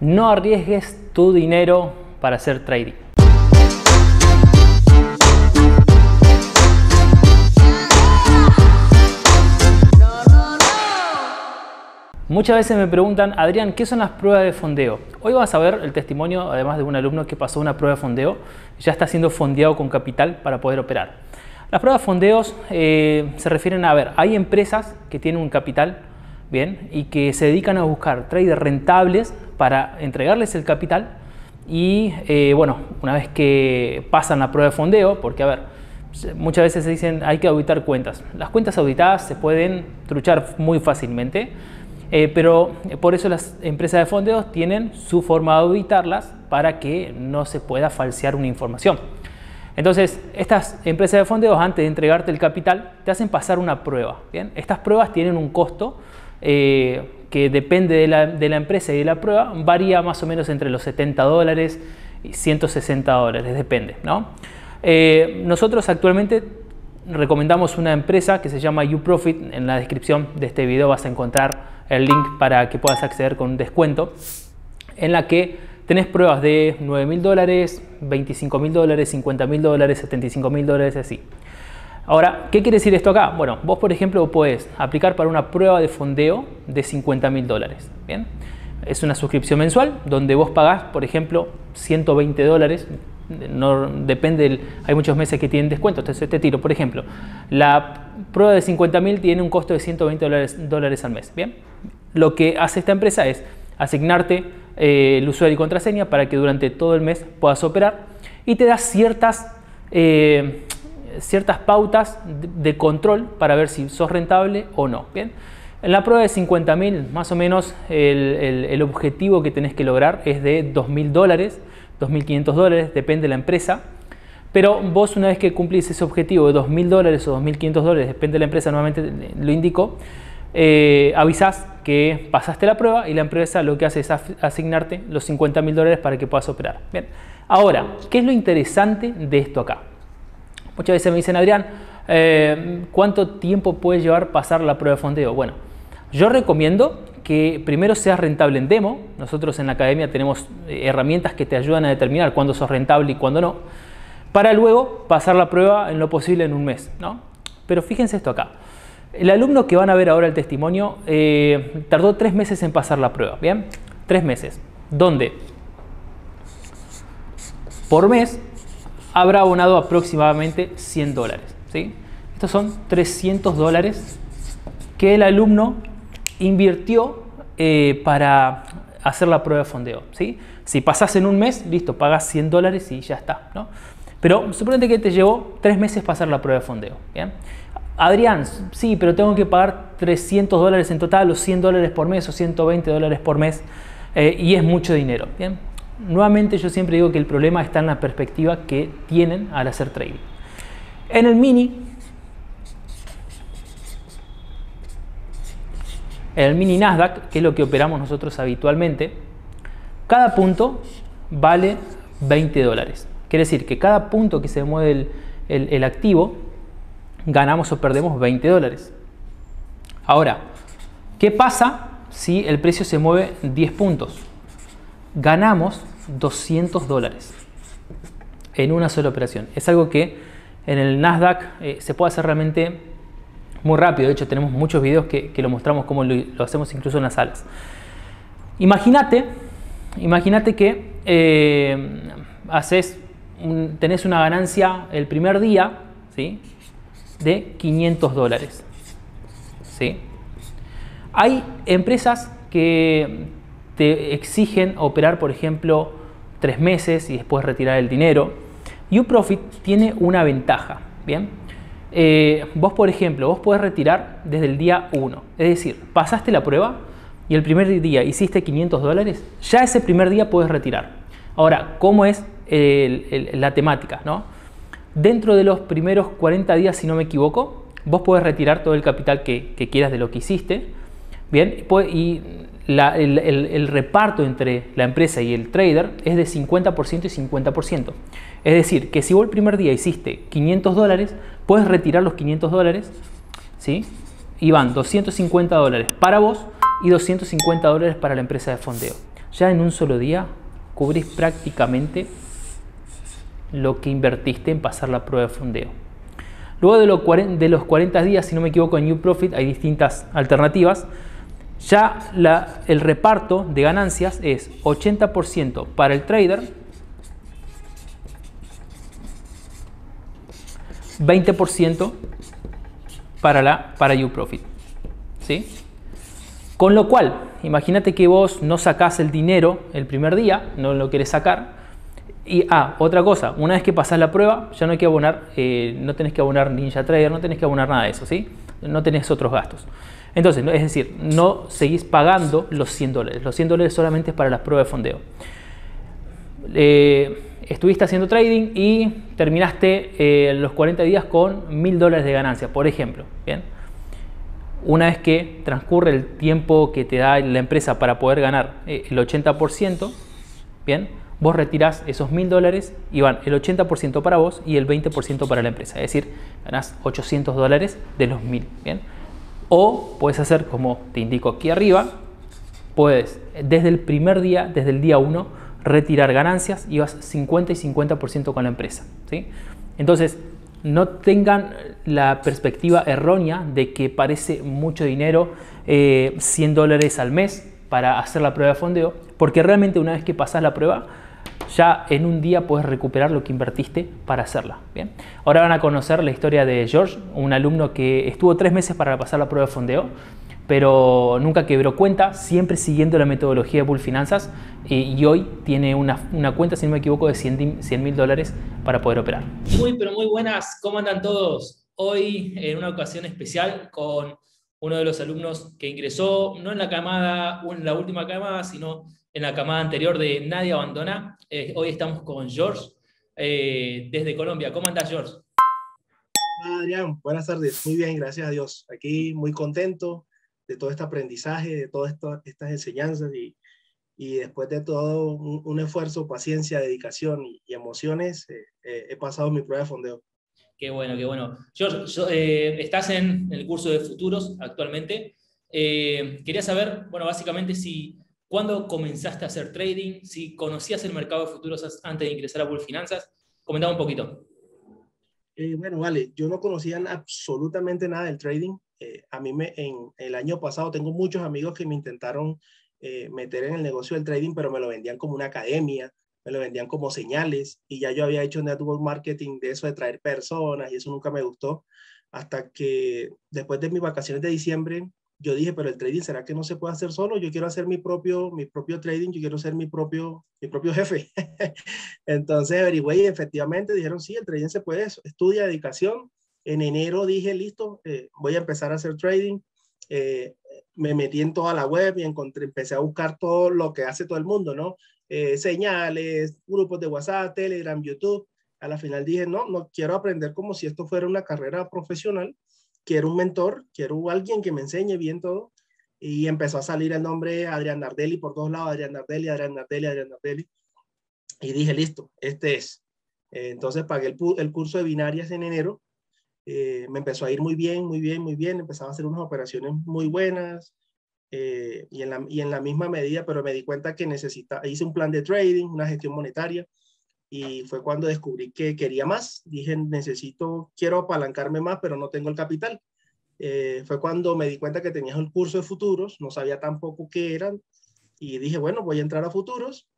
No arriesgues tu dinero para hacer trading. Muchas veces me preguntan, Adrián, ¿qué son las pruebas de fondeo? Hoy vas a ver el testimonio, además, de un alumno que pasó una prueba de fondeo, ya está siendo fondeado con capital para poder operar. Las pruebas de fondeos se refieren a ver, hay empresas que tienen un capital, bien, y que se dedican a buscar traders rentables para entregarles el capital y bueno, una vez que pasan la prueba de fondeo, porque a ver, muchas veces se dicen hay que auditar cuentas. Las cuentas auditadas se pueden truchar muy fácilmente, pero por eso las empresas de fondeos tienen su forma de auditarlas para que no se pueda falsear una información. Entonces, estas empresas de fondeos, antes de entregarte el capital, te hacen pasar una prueba, ¿bien? Estas pruebas tienen un costo que depende de la empresa y de la prueba, varía más o menos entre los $70 y $160, depende, ¿no? Nosotros actualmente recomendamos una empresa que se llama Uprofit. En la descripción de este video vas a encontrar el link para que puedas acceder con un descuento, en la que tenés pruebas de $9.000, $25.000, $50.000, $75.000, así. Ahora, ¿qué quiere decir esto acá? Bueno, vos, por ejemplo, podés aplicar para una prueba de fondeo de $50.000, ¿bien? Es una suscripción mensual donde vos pagás, por ejemplo, $120. No, depende, hay muchos meses que tienen descuentos, entonces te tiro, por ejemplo, la prueba de $50.000 tiene un costo de $120 al mes, ¿bien? Lo que hace esta empresa es asignarte el usuario y contraseña para que durante todo el mes puedas operar, y te da ciertas pautas de control para ver si sos rentable o no, ¿bien? En la prueba de $50.000, más o menos el objetivo que tenés que lograr es de $2.000, $2.500, depende de la empresa. Pero vos, una vez que cumplís ese objetivo de $2.000 o $2.500, depende de la empresa, nuevamente lo indico, avisás que pasaste la prueba y la empresa lo que hace es asignarte los $50.000 para que puedas operar. Bien. Ahora, ¿qué es lo interesante de esto acá? Muchas veces me dicen, Adrián, ¿cuánto tiempo puede llevar pasar la prueba de fondeo? Bueno, yo recomiendo que primero seas rentable en demo. Nosotros en la academia tenemos herramientas que te ayudan a determinar cuándo sos rentable y cuándo no, para luego pasar la prueba en lo posible en un mes, ¿no? Pero fíjense esto acá. El alumno que van a ver ahora el testimonio tardó 3 meses en pasar la prueba, ¿bien? 3 meses, donde por mes habrá abonado aproximadamente $100, ¿sí? Estos son $300 que el alumno invirtió para hacer la prueba de fondeo, ¿sí? Si pasás en un mes, listo, pagas $100 y ya está, ¿no? Pero suponete que te llevó 3 meses pasar la prueba de fondeo, ¿bien? Adrián, sí, pero tengo que pagar $300 en total, o $100 por mes, o $120 por mes, y es mucho dinero, ¿bien? Nuevamente, yo siempre digo que el problema está en la perspectiva que tienen al hacer trading. En el mini, Nasdaq, que es lo que operamos nosotros habitualmente, cada punto vale $20. Quiere decir que cada punto que se mueve el activo, ganamos o perdemos $20. Ahora, ¿qué pasa si el precio se mueve 10 puntos? Ganamos $200 en una sola operación. Es algo que en el Nasdaq se puede hacer realmente muy rápido. De hecho, tenemos muchos videos que lo mostramos cómo lo hacemos, incluso en las salas. Imagínate que tenés una ganancia el primer día, ¿sí?, de $500, ¿sí? Hay empresas que te exigen operar, por ejemplo, 3 meses y después retirar el dinero. Uprofit tiene una ventaja, ¿bien? Vos, por ejemplo, vos podés retirar desde el día 1. Es decir, pasaste la prueba y el primer día hiciste $500, ya ese primer día podés retirar. Ahora, ¿cómo es la temática, no? Dentro de los primeros 40 días, si no me equivoco, vos podés retirar todo el capital que quieras de lo que hiciste, ¿bien? Y el reparto entre la empresa y el trader es de 50% y 50%. Es decir, que si vos el primer día hiciste $500, puedes retirar los $500, ¿sí? Y van $250 para vos y $250 para la empresa de fondeo. ya en un solo día cubrís prácticamente lo que invertiste en pasar la prueba de fondeo. Luego de los 40 días, si no me equivoco, en Uprofit hay distintas alternativas. Ya el reparto de ganancias es 80% para el trader, 20% para Uprofit, ¿sí? Con lo cual, imagínate que vos no sacás el dinero el primer día, no lo querés sacar. Y otra cosa, una vez que pasás la prueba, ya no hay que abonar, no tenés que abonar NinjaTrader, no tenés que abonar nada de eso, ¿sí? No tenés otros gastos. Entonces, es decir, no seguís pagando los $100. Los $100 solamente es para las pruebas de fondeo. Estuviste haciendo trading y terminaste los 40 días con $1000 de ganancia, por ejemplo. ¿Bien? Una vez que transcurre el tiempo que te da la empresa para poder ganar el 80%, ¿bien? Vos retirás esos $1000 y van el 80% para vos y el 20% para la empresa. Es decir, ganás $800 de los $1000. ¿Bien? O puedes hacer como te indico aquí arriba, puedes desde el primer día, desde el día 1, retirar ganancias y vas 50 y 50% con la empresa, ¿sí? Entonces, no tengan la perspectiva errónea de que parece mucho dinero, $100 al mes para hacer la prueba de fondeo, porque realmente una vez que pasas la prueba, ya en un día puedes recuperar lo que invertiste para hacerla. ¿Bien? Ahora van a conocer la historia de George, un alumno que estuvo 3 meses para pasar la prueba de fondeo, pero nunca quebró cuenta, siempre siguiendo la metodología de Bull Finanzas, y hoy tiene una cuenta, si no me equivoco, de $100.000 para poder operar. Muy, pero muy buenas. ¿Cómo andan todos? Hoy, en una ocasión especial, con uno de los alumnos que ingresó, no en la camada, en la última camada, sino en la camada anterior de Nadie Abandona. Hoy estamos con George, desde Colombia. ¿Cómo andás, George? Adrián, buenas tardes. Muy bien, gracias a Dios. Aquí muy contento de todo este aprendizaje, de todas estas enseñanzas y después de todo un esfuerzo, paciencia, dedicación y emociones, he pasado mi prueba de fondeo. Qué bueno, qué bueno. George, estás en el curso de futuros actualmente. Quería saber, bueno, básicamente si... ¿Cuándo comenzaste a hacer trading? Si conocías el mercado de futuros antes de ingresar a Bull Finanzas, comentaba un poquito. Bueno, vale, yo no conocía absolutamente nada del trading. A mí en el año pasado tengo muchos amigos que me intentaron meter en el negocio del trading, pero me lo vendían como una academia, me lo vendían como señales, y ya yo había hecho network marketing de eso de traer personas, y eso nunca me gustó, hasta que después de mis vacaciones de diciembre, yo dije, pero el trading, ¿será que no se puede hacer solo? Yo quiero hacer mi propio trading, yo quiero ser mi propio jefe. Entonces averigüé y efectivamente dijeron, sí, el trading se puede, estudia dedicación. En enero dije, listo, voy a empezar a hacer trading. Me metí en toda la web y empecé a buscar todo lo que hace todo el mundo, ¿no? Señales, grupos de WhatsApp, Telegram, YouTube. A la final dije, no quiero aprender como si esto fuera una carrera profesional. Quiero un mentor, quiero alguien que me enseñe bien todo. Y empezó a salir el nombre Adrian Nardelli por todos lados, Adrian Nardelli, Adrian Nardelli, Adrian Nardelli. Y dije, listo, este es. Entonces pagué el curso de binarias en enero. Me empezó a ir muy bien, muy bien, muy bien. Empezaba a hacer unas operaciones muy buenas. Y en la misma medida, pero me di cuenta que hice un plan de trading, una gestión monetaria. Y fue cuando descubrí que quería más. Dije, quiero apalancarme más, pero no tengo el capital. Fue cuando me di cuenta que tenías un curso de futuros, no sabía tampoco qué eran. Y dije, bueno, voy a entrar a futuros.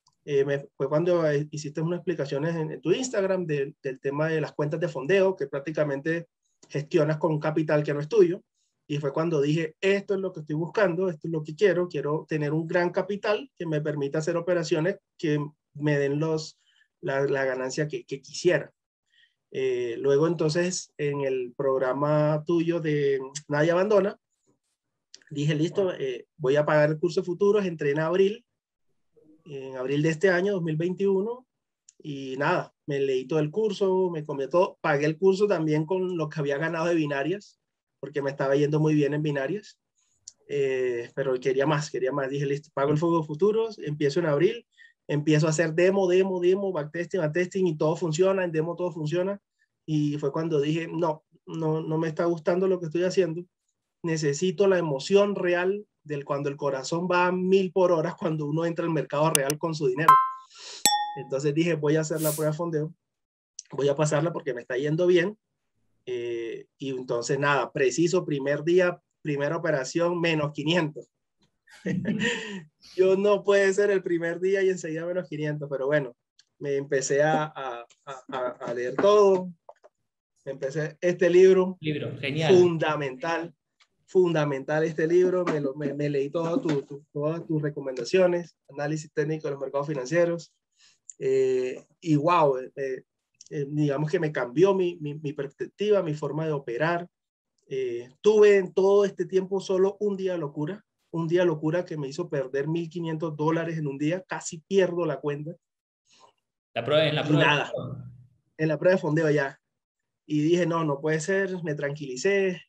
Fue cuando hiciste unas explicaciones en tu Instagram del tema de las cuentas de fondeo, que prácticamente gestionas con un capital que no es tuyo. Y fue cuando dije, esto es lo que estoy buscando, esto es lo que quiero. Quiero tener un gran capital que me permita hacer operaciones que me den la ganancia que quisiera. Luego entonces en el programa tuyo de Nadie Abandona, dije listo, voy a pagar el curso de futuros, entré en abril de este año, 2021, y nada, me leí todo el curso, me comí todo, pagué el curso también con lo que había ganado de binarias, porque me estaba yendo muy bien en binarias, pero quería más, dije listo, pago el curso de futuros, empiezo en abril. Empiezo a hacer demo, backtesting, y todo funciona, en demo todo funciona. Y fue cuando dije, no me está gustando lo que estoy haciendo. Necesito la emoción real del cuando el corazón va a 1000 por hora cuando uno entra al mercado real con su dinero. Entonces dije, voy a hacer la prueba de fondeo, voy a pasarla porque me está yendo bien. Y entonces nada, preciso, primer día, primera operación, menos 500. Yo no puede ser el primer día y enseguida menos 500, pero bueno, me empecé a leer todo. Empecé este libro genial. Fundamental este libro, me leí todas tus recomendaciones, análisis técnico de los mercados financieros, y wow, digamos que me cambió mi perspectiva, mi forma de operar. Tuve en todo este tiempo solo un día de locura que me hizo perder $1,500 en un día, casi pierdo la cuenta. En la prueba de fondeo ya. Y dije, no puede ser, me tranquilicé,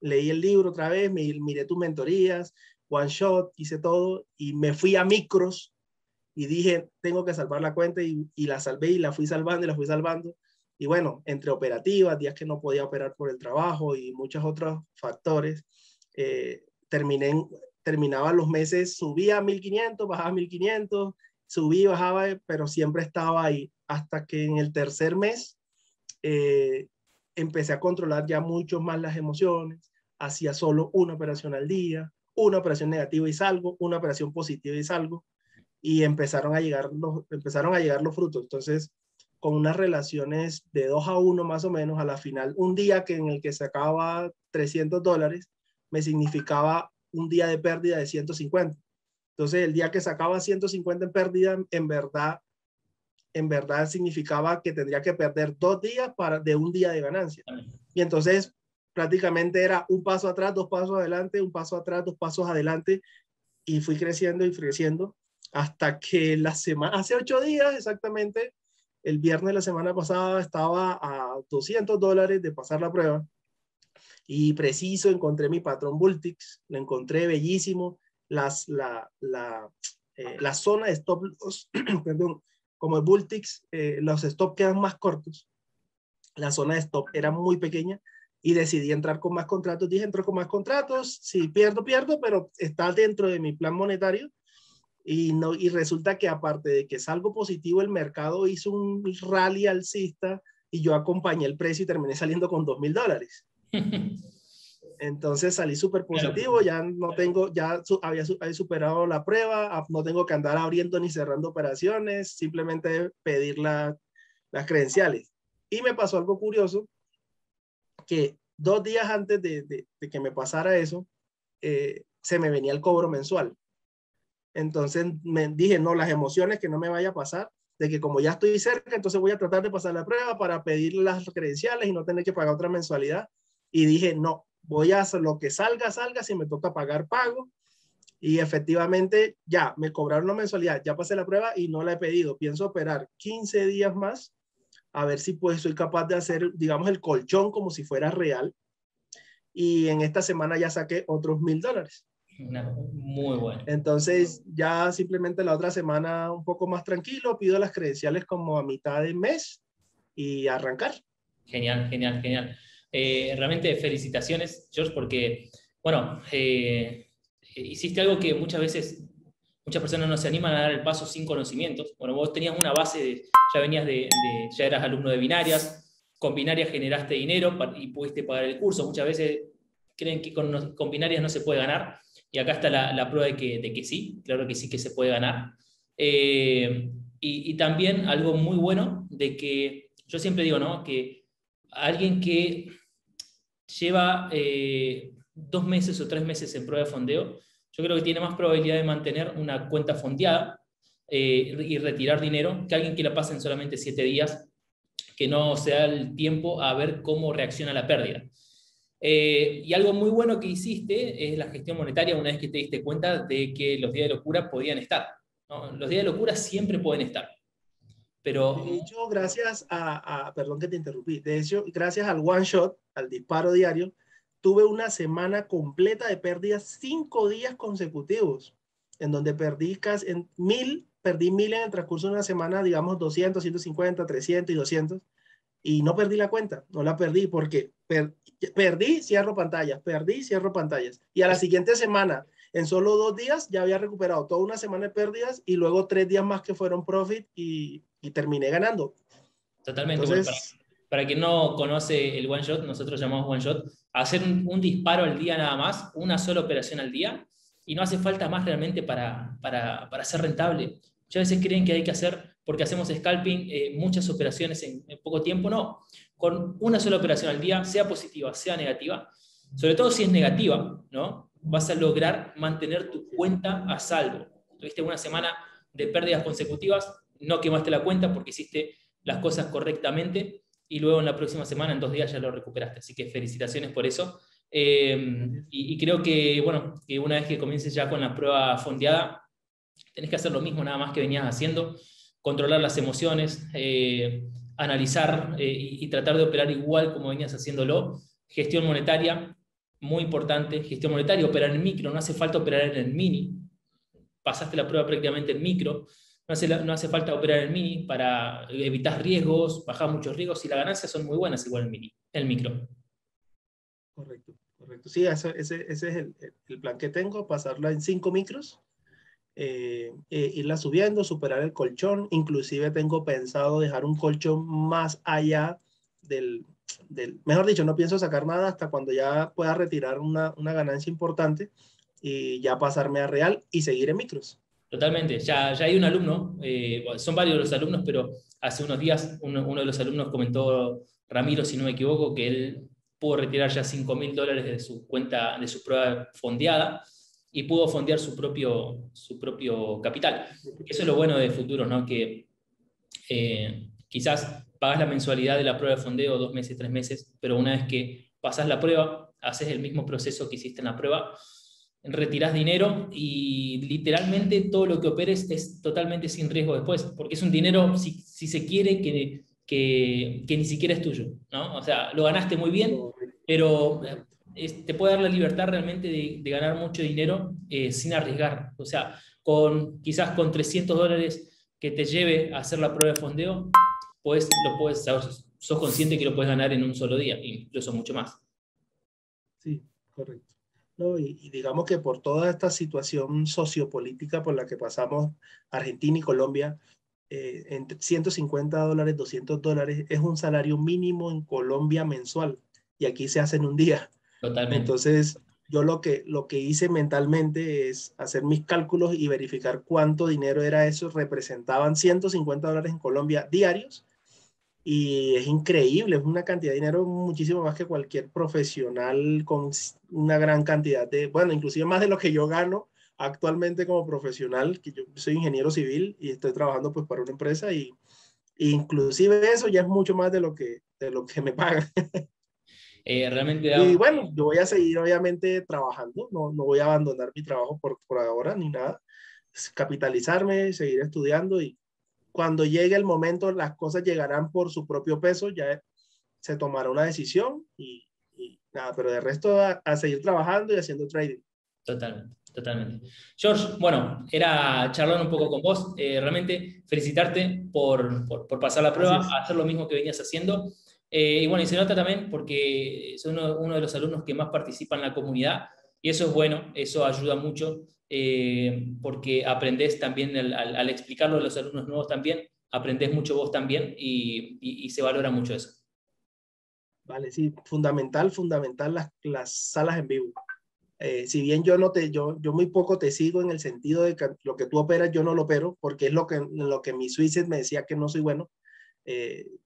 leí el libro otra vez, miré tus mentorías, one shot, hice todo, y me fui a micros, y dije, tengo que salvar la cuenta, y la salvé, y la fui salvando, y bueno, entre operativas, días que no podía operar por el trabajo, y muchos otros factores, terminaba los meses, subía a 1.500, bajaba a 1.500, subí y bajaba, pero siempre estaba ahí, hasta que en el tercer mes, empecé a controlar ya mucho más las emociones, hacía solo una operación al día, una operación negativa y salgo, una operación positiva y salgo, y empezaron a llegar los frutos. Entonces, con unas relaciones de 2 a 1 más o menos, a la final, un día que en el que sacaba $300, me significaba un día de pérdida de 150. Entonces, el día que sacaba 150 en pérdida, en verdad significaba que tendría que perder 2 días de un día de ganancia. Y entonces prácticamente era un paso atrás, 2 pasos adelante, un paso atrás, 2 pasos adelante, y fui creciendo y creciendo hasta que hace 8 días exactamente, el viernes de la semana pasada, estaba a $200 de pasar la prueba, y preciso encontré mi patrón Bulltix, lo encontré bellísimo, la zona de stop loss, perdón, como el Bulltix, los stop quedan más cortos. La zona de stop era muy pequeña y decidí entrar con más contratos. Dije, entro con más contratos, si pierdo, pero está dentro de mi plan monetario. Y resulta que aparte de que salgo positivo, el mercado hizo un rally alcista y yo acompañé el precio y terminé saliendo con $2,000. Entonces salí súper positivo, ya no tengo, había superado la prueba, no tengo que andar abriendo ni cerrando operaciones, simplemente pedir las credenciales. Y me pasó algo curioso, que 2 días antes de que me pasara eso, se me venía el cobro mensual. Entonces me dije, no, las emociones que no me vaya a pasar, de que como ya estoy cerca, entonces voy a tratar de pasar la prueba para pedir las credenciales y no tener que pagar otra mensualidad. Y dije, no, voy a hacer lo que salga, si me toca pagar, pago. Y efectivamente ya me cobraron la mensualidad, ya pasé la prueba y no la he pedido. Pienso operar 15 días más, a ver si pues soy capaz de hacer, digamos, el colchón como si fuera real. Y en esta semana ya saqué otros $1,000. Muy bueno. Entonces ya simplemente la otra semana un poco más tranquilo, pido las credenciales como a mitad de mes y arrancar. Genial. Realmente felicitaciones, George, porque, bueno, hiciste algo que muchas personas no se animan a dar el paso sin conocimientos. Bueno, vos tenías una base, ya eras alumno de binarias, con binarias generaste dinero y pudiste pagar el curso. Muchas veces creen que con binarias no se puede ganar, y acá está la prueba de que sí, claro que sí que se puede ganar. Y también algo muy bueno de que, yo siempre digo, ¿no?, que alguien que lleva 2 meses o 3 meses en prueba de fondeo, yo creo que tiene más probabilidad de mantener una cuenta fondeada y retirar dinero que alguien que la pasa en solamente 7 días, que no se da el tiempo a ver cómo reacciona la pérdida. Y algo muy bueno que hiciste es la gestión monetaria una vez que te diste cuenta de que los días de locura podían estar, ¿no? Los días de locura siempre pueden estar. Pero... De hecho, gracias perdón que te interrumpí, de hecho, gracias al one shot, al disparo diario, tuve una semana completa de pérdidas, 5 días consecutivos, en donde perdí 1.000 en el transcurso de una semana, digamos 200, 150, 300 y 200, y no perdí la cuenta, no la perdí, porque perdí, cierro pantallas, y a la siguiente semana En solo 2 días ya había recuperado toda una semana de pérdidas y luego 3 días más que fueron profit y terminé ganando. Totalmente. Entonces, para quien no conoce el one shot, nosotros llamamos one shot, hacer un disparo al día nada más, una sola operación al día, y no hace falta más realmente para ser rentable. Muchas veces creen que hay que hacer, porque hacemos scalping, muchas operaciones en poco tiempo. No, con una sola operación al día, sea positiva, sea negativa, sobre todo si es negativa, ¿no?, vas a lograr mantener tu cuenta a salvo. Tuviste una semana de pérdidas consecutivas, no quemaste la cuenta porque hiciste las cosas correctamente, y luego en la próxima semana, en 2 días, ya lo recuperaste. Así que felicitaciones por eso. Y creo que, bueno, que una vez que comiences ya con la prueba fondeada, tenés que hacer lo mismo nada más que venías haciendo, controlar las emociones, analizar y tratar de operar igual como venías haciéndolo. Gestión monetaria, muy importante, gestión monetaria, operar en micro, no hace falta operar en el mini. Pasaste la prueba prácticamente en micro. No hace falta operar el mini para evitar riesgos, bajar muchos riesgos, y las ganancias son muy buenas igual el micro. Correcto, correcto. Sí, ese es el plan que tengo, pasarla en 5 micros, irla subiendo, superar el colchón. Inclusive tengo pensado dejar un colchón más allá del mejor dicho, no pienso sacar nada hasta cuando ya pueda retirar una ganancia importante y ya pasarme a real y seguir en micros. Totalmente, ya hay un alumno, son varios los alumnos, pero hace unos días uno de los alumnos comentó, Ramiro, si no me equivoco, que él pudo retirar ya $5.000 de su cuenta, de su prueba fondeada, y pudo fondear su propio capital. Eso es lo bueno de futuros, ¿no? Que quizás pagas la mensualidad de la prueba de fondeo 2 meses, 3 meses, pero una vez que pasas la prueba, haces el mismo proceso que hiciste en la prueba, retirás dinero y literalmente todo lo que operes es totalmente sin riesgo después, porque es un dinero, si se quiere, que ni siquiera es tuyo, ¿no? O sea, lo ganaste muy bien, pero te puede dar la libertad realmente de ganar mucho dinero sin arriesgar. O sea, quizás con $300 que te lleve a hacer la prueba de fondeo, pues sos consciente que lo puedes ganar en un solo día, incluso mucho más. Sí, correcto. ¿No? Y digamos que por toda esta situación sociopolítica por la que pasamos Argentina y Colombia, entre $150, $200 es un salario mínimo en Colombia mensual, y aquí se hace en un día. Totalmente. Entonces yo lo que hice mentalmente es hacer mis cálculos y verificar cuánto dinero era eso, representaban $150 en Colombia diarios, y es increíble, es una cantidad de dinero muchísimo más que cualquier profesional, con una gran cantidad de, bueno, inclusive más de lo que yo gano actualmente como profesional, que yo soy ingeniero civil y estoy trabajando pues para una empresa, y inclusive eso ya es mucho más de lo que me pagan. Realmente y bueno, yo voy a seguir obviamente trabajando, no voy a abandonar mi trabajo por ahora ni nada, es capitalizarme, seguir estudiando, y cuando llegue el momento, las cosas llegarán por su propio peso, ya se tomará una decisión y nada, pero de resto a seguir trabajando y haciendo trading. Totalmente, totalmente. George, bueno, era charlar un poco con vos, realmente felicitarte por pasar la prueba, hacer lo mismo que venías haciendo, y bueno, y se nota también porque son uno de los alumnos que más participan en la comunidad, y eso es bueno, eso ayuda mucho. Porque aprendés también al explicarlo a los alumnos nuevos también, aprendés mucho vos también, y se valora mucho eso. Vale, sí, fundamental las salas en vivo. Si bien yo muy poco te sigo en el sentido de que lo que tú operas yo no lo opero, porque es lo que mi Swisset me decía que no soy bueno.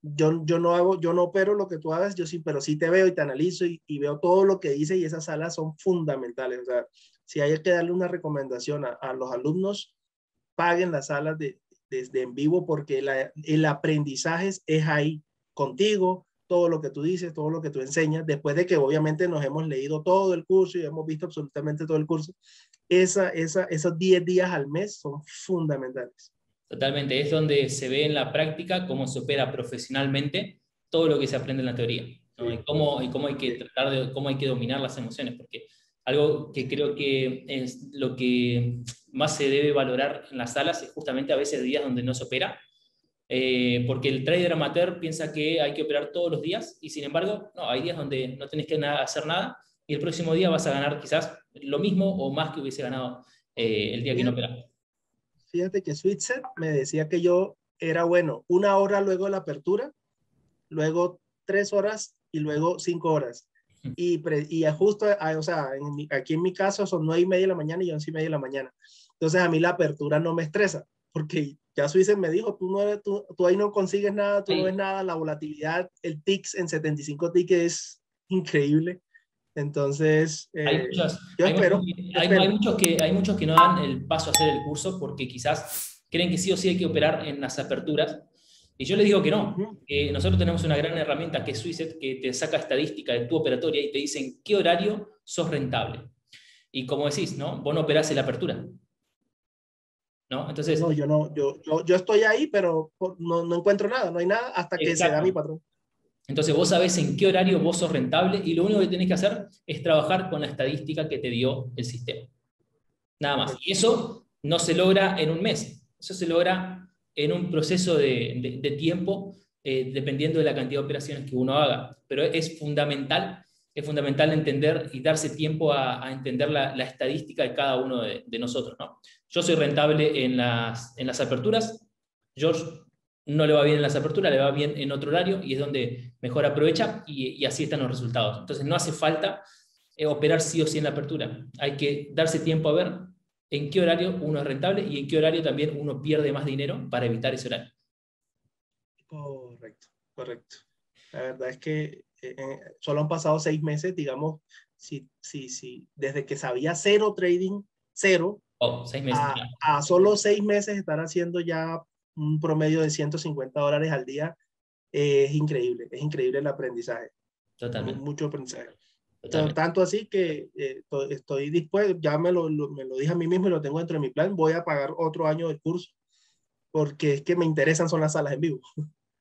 Yo no opero lo que tú hagas, yo sí, pero sí te veo y te analizo y veo todo lo que dices, y esas salas son fundamentales. O sea, si hay que darle una recomendación a los alumnos, paguen las salas desde en vivo, porque el aprendizaje es ahí, contigo, todo lo que tú dices, todo lo que tú enseñas, después de que obviamente nos hemos leído todo el curso y hemos visto absolutamente todo el curso. Esos 10 días al mes son fundamentales. Totalmente, es donde se ve en la práctica cómo se opera profesionalmente todo lo que se aprende en la teoría, ¿no? Y cómo hay que tratar cómo hay que dominar las emociones, porque algo que creo que es lo que más se debe valorar en las salas es justamente a veces días donde no se opera, porque el trader amateur piensa que hay que operar todos los días, y sin embargo, no, hay días donde no tenés que hacer nada, y el próximo día vas a ganar quizás lo mismo o más que hubiese ganado el día que no operaba. Fíjate que Swisset me decía que yo era bueno 1 hora luego de la apertura, luego 3 horas y luego 5 horas. Y justo, o sea, aquí en mi caso son 9:30 de la mañana y 11:30 de la mañana. Entonces a mí la apertura no me estresa, porque ya Swisset me dijo, tú ahí no consigues nada, tú no ves nada, la volatilidad, el TIX en 75 TIX es increíble. Entonces, hay muchos que no dan el paso a hacer el curso porque quizás creen que sí o sí hay que operar en las aperturas. Y yo les digo que no. Nosotros tenemos una gran herramienta que es Swisset, que te saca estadística de tu operatoria y te dice en qué horario sos rentable. Y como decís, ¿no? Vos no operás en la apertura, ¿no? Entonces, no, yo estoy ahí, pero no encuentro nada, no hay nada hasta que se da mi patrón. Entonces vos sabés en qué horario vos sos rentable y lo único que tenés que hacer es trabajar con la estadística que te dio el sistema. Nada más. Y eso no se logra en un mes. Eso se logra en un proceso de tiempo, dependiendo de la cantidad de operaciones que uno haga. Pero es fundamental entender y darse tiempo a entender la estadística de cada uno de nosotros, ¿no? Yo soy rentable en las aperturas. George no le va bien en las aperturas, le va bien en otro horario y es donde mejor aprovecha y así están los resultados. Entonces no hace falta operar sí o sí en la apertura. Hay que darse tiempo a ver en qué horario uno es rentable y en qué horario también uno pierde más dinero para evitar ese horario. Correcto, correcto. La verdad es que solo han pasado 6 meses, digamos, desde que sabía cero trading, cero, 6 meses, claro. A solo 6 meses estar haciendo ya un promedio de $150 al día, es increíble el aprendizaje. Totalmente. Mucho aprendizaje. Totalmente. Tanto así que estoy dispuesto, ya me lo dije a mí mismo y lo tengo dentro de mi plan, voy a pagar otro año del curso, porque es que me interesan son las salas en vivo.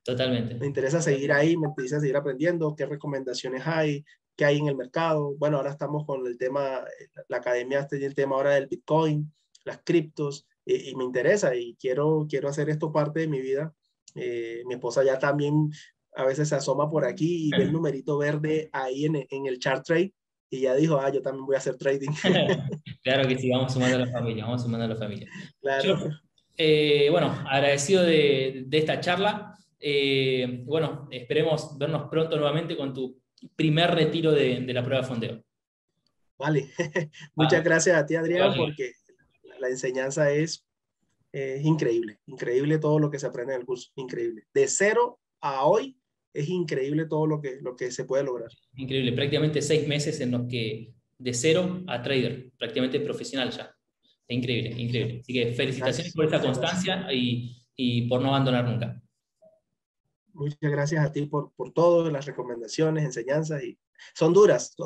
Totalmente. Me interesa seguir ahí, me interesa seguir aprendiendo, qué recomendaciones hay, qué hay en el mercado. Bueno, ahora estamos con el tema, la academia tiene el tema ahora del Bitcoin, las criptos, y me interesa y quiero hacer esto parte de mi vida. Mi esposa ya también a veces se asoma por aquí y ve el numerito verde ahí en el chart trade y ya dijo, yo también voy a hacer trading. Claro que sí, vamos sumando a la familia, vamos sumando a la familia. Claro. Yo, bueno, agradecido de esta charla. Bueno, esperemos vernos pronto nuevamente con tu primer retiro de la prueba de fondeo. Vale, muchas gracias a ti, Adrián, porque la enseñanza es increíble, increíble todo lo que se aprende en el curso, increíble. De cero a hoy es increíble todo lo que se puede lograr. Increíble, prácticamente 6 meses en los que de cero a trader, prácticamente profesional ya. Increíble, increíble. Así que felicitaciones por esta constancia y por no abandonar nunca. Muchas gracias a ti por todo, las recomendaciones, enseñanzas. Y son duras.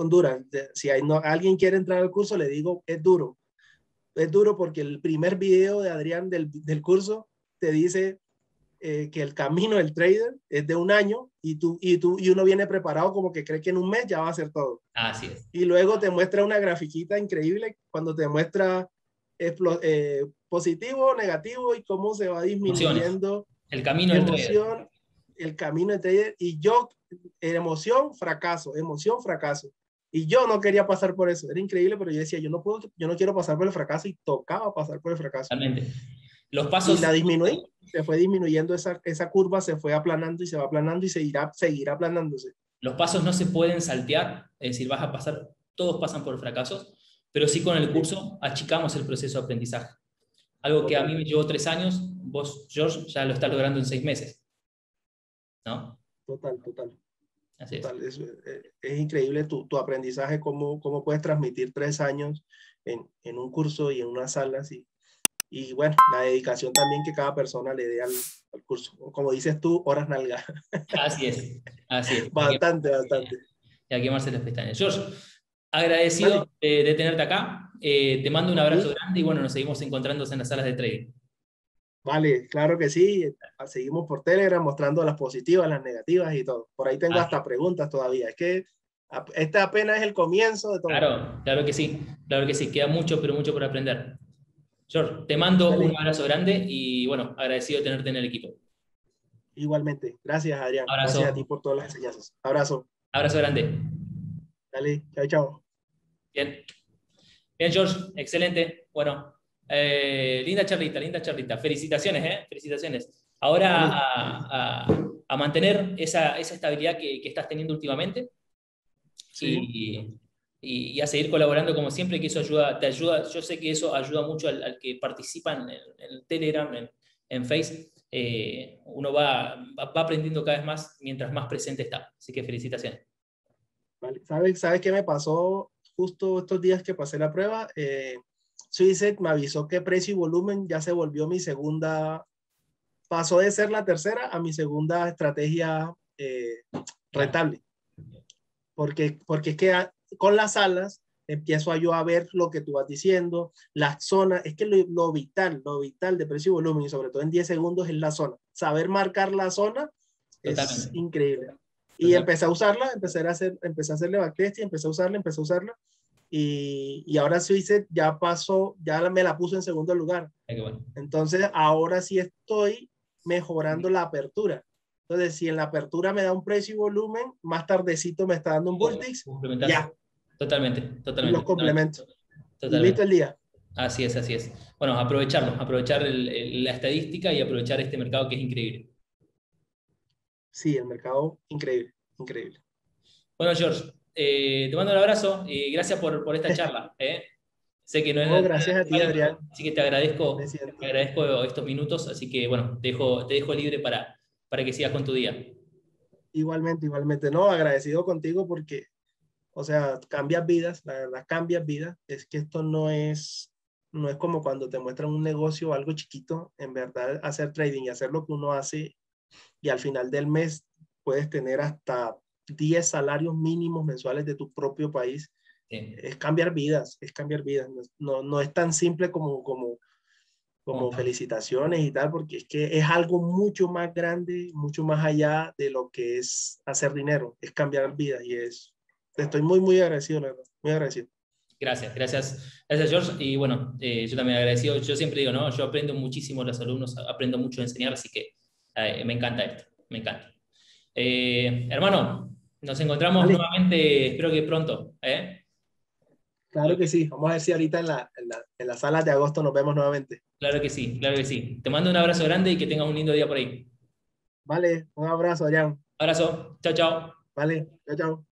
Si alguien quiere entrar al curso, le digo, es duro. Es duro porque el primer video de Adrián del curso te dice que el camino del trader es de 1 año y uno viene preparado como que cree que en un mes ya va a hacer todo. Así es. Y luego te muestra una grafiquita increíble cuando te muestra positivo, negativo y cómo se va disminuyendo el camino del trader. El camino del trader y yo, emoción, fracaso. Y yo no quería pasar por eso. Era increíble, pero yo decía, yo no quiero pasar por el fracaso y tocaba pasar por el fracaso. Totalmente. Los pasos... Y la disminuí, se fue disminuyendo esa curva, se fue aplanando y se va aplanando y seguirá aplanándose. Los pasos no se pueden saltear, es decir, todos pasan por fracasos, pero sí con el curso achicamos el proceso de aprendizaje. Algo que a mí me llevó 3 años, vos, George, ya lo estás logrando en 6 meses. ¿No? Total. Así es. Total, es increíble tu aprendizaje, cómo puedes transmitir 3 años en un curso y en unas salas y bueno, la dedicación también que cada persona le dé al curso. Como dices tú, horas nalgas. Así es. Bastante. Y a quemarse las pestañas. George, agradecido de tenerte acá. Te mando un abrazo grande y bueno, nos seguimos encontrando en las salas de trading. Vale, claro que sí. Seguimos por Telegram mostrando las positivas, las negativas y todo. Por ahí tengo hasta preguntas todavía. Es que este apenas es el comienzo de todo. Claro que sí. Queda mucho, pero mucho por aprender. George, te mando un abrazo grande y bueno, agradecido de tenerte en el equipo. Igualmente. Gracias, Adrián. Abrazo. Gracias a ti por todas las enseñanzas. Abrazo. Abrazo grande. Dale, chao. Bien. Bien, George, excelente. Bueno, linda charlita. Felicitaciones, felicitaciones. Ahora a mantener esa estabilidad que estás teniendo últimamente. Sí. Y a seguir colaborando como siempre, que eso te ayuda. Yo sé que eso ayuda mucho al que participan en Telegram, en Face. Uno va aprendiendo cada vez más mientras más presente está. Así que felicitaciones. Vale. ¿Sabes qué me pasó justo estos días que pasé la prueba? Swisset me avisó que precio y volumen ya se volvió mi segunda, pasó de ser la tercera a mi segunda estrategia rentable. Porque es que con las alas empiezo yo a ver lo que tú vas diciendo, las zonas, es que lo vital de precio y volumen, y sobre todo en 10 segundos, es la zona. Saber marcar la zona es totalmente increíble. Y totalmente empecé a usarla, empecé a hacerle backtesting, empecé a usarla, y ahora Swisset ya pasó, ya me la puso en segundo lugar. Bueno. Entonces, ahora sí estoy mejorando la apertura. Entonces, si en la apertura me da un precio y volumen, más tardecito me está dando un Bulltix, ya. Totalmente. Los complementos. Listo el día. Así es. Bueno, aprovechar la estadística y aprovechar este mercado que es increíble. Sí, el mercado increíble. Bueno, George, te mando un abrazo y gracias por esta charla. Sé que no es... gracias a ti, Adrián. Así que te agradezco estos minutos. Así que, bueno, te dejo libre para que sigas con tu día. Igualmente. No, agradecido contigo porque... O sea, cambias vidas, la verdad, cambias vidas. Es que esto no es como cuando te muestran un negocio o algo chiquito. En verdad, hacer trading y hacer lo que uno hace, y al final del mes puedes tener hasta 10 salarios mínimos mensuales de tu propio país. Sí. Es cambiar vidas. No es tan simple como felicitaciones y tal, porque es que es algo mucho más grande, mucho más allá de lo que es hacer dinero. Es cambiar vidas y es... Estoy muy agradecido, la verdad. Muy agradecido. Gracias, George. Y bueno, yo también agradecido. Yo siempre digo, ¿no? Yo aprendo muchísimo de los alumnos, aprendo mucho de enseñar, así que me encanta esto. Me encanta. Hermano, nos encontramos nuevamente, espero que pronto. Claro que sí. Vamos a ver si ahorita en la sala de agosto nos vemos nuevamente. Claro que sí. Te mando un abrazo grande y que tengas un lindo día por ahí. Vale, un abrazo, Adrián. Abrazo. Chao. Vale, chao.